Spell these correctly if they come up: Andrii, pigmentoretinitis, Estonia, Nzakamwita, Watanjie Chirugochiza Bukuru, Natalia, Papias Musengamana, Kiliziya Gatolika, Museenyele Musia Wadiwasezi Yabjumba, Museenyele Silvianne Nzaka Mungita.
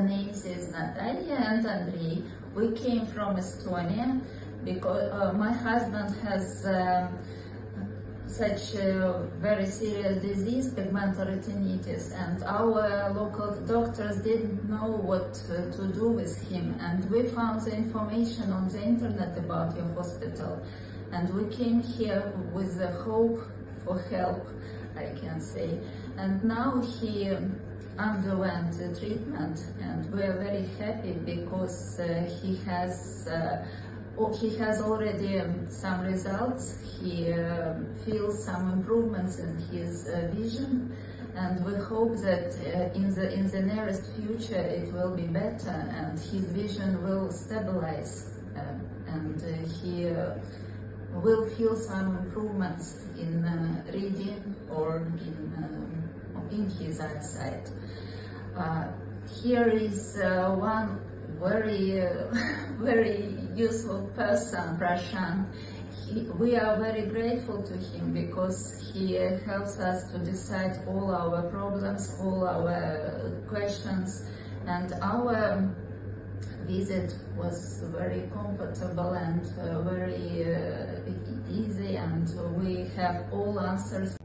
our names is Natalia and Andrii. We came from Estonia because my husband has such a very serious disease, pigmentoretinitis, and our local doctors didn't know what to do with him, and we found the information on the internet about your hospital, and we came here with the hope for help, I can say. And now he underwent the treatment, and we are very happy because he has already some results. He feels some improvements in his vision, and we hope that in the nearest future it will be better and his vision will stabilize, and he will feel some improvements in reading or in his eyesight. Here is one very very useful person, Russian. We are very grateful to him because he helps us to decide all our problems, all our questions, and our visit was very comfortable and very easy, and we have all answers.